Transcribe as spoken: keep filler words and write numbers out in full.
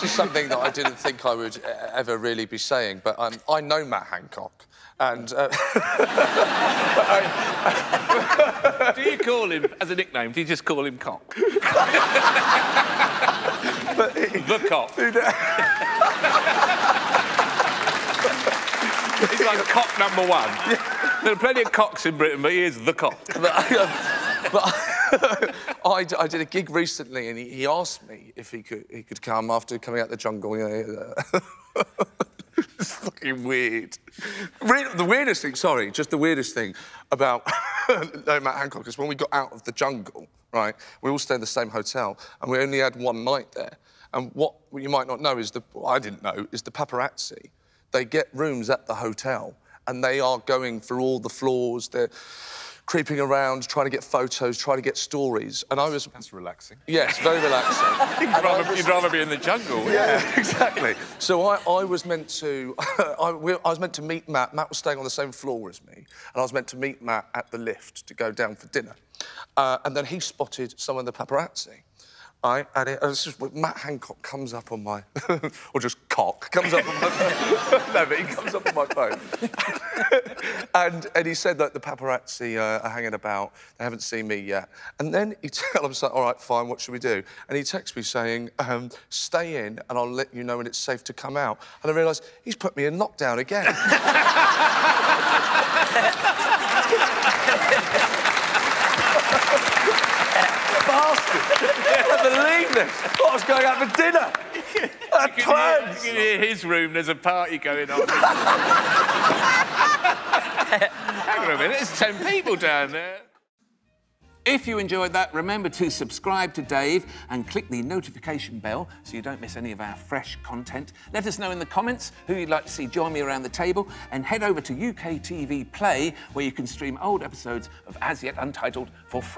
This is something that I didn't think I would ever really be saying, but um, I know Matt Hancock, and... Uh... I... Do you call him, as a nickname, do you just call him Cock? But he... The Cock. He's like cock number one. Yeah. There are plenty of cocks in Britain, but he is the cock. But, um, but... I, I did a gig recently, and he, he asked me if he could he could come after coming out the jungle. You know, it's fucking weird. The weirdest thing, sorry, just the weirdest thing about no, Matt Hancock is when we got out of the jungle, right? We all stayed in the same hotel, and we only had one night there. And what you might not know is the I didn't know is the paparazzi. They get rooms at the hotel, and they are going through all the floors. They're creeping around, trying to get photos, trying to get stories, and I was... That's relaxing. Yes, very relaxing. You'd, rather, was... you'd rather be in the jungle. Yeah, yeah, exactly. So I, I was meant to... I, we, I was meant to meet Matt. Matt was staying on the same floor as me, and I was meant to meet Matt at the lift to go down for dinner. Uh, and then he spotted some of the paparazzi. Right? And it, it was just... Matt Hancock comes up on my... or just Cock, comes up on my phone. No, but he comes up on my phone. And, and he said that the paparazzi uh, are hanging about, they haven't seen me yet. And then he tell him, all right, fine, what should we do? And he texts me saying, um, stay in and I'll let you know when it's safe to come out. And I realised he's put me in lockdown again. Bastard! I can't believe this! I thought I was going out for dinner! I had plans! You can hear his room, there's a party going on. Hang on a minute, there's ten people down there. If you enjoyed that, remember to subscribe to Dave and click the notification bell so you don't miss any of our fresh content. Let us know in the comments who you'd like to see join me around the table, and head over to U K T V Play where you can stream old episodes of As Yet Untitled for free.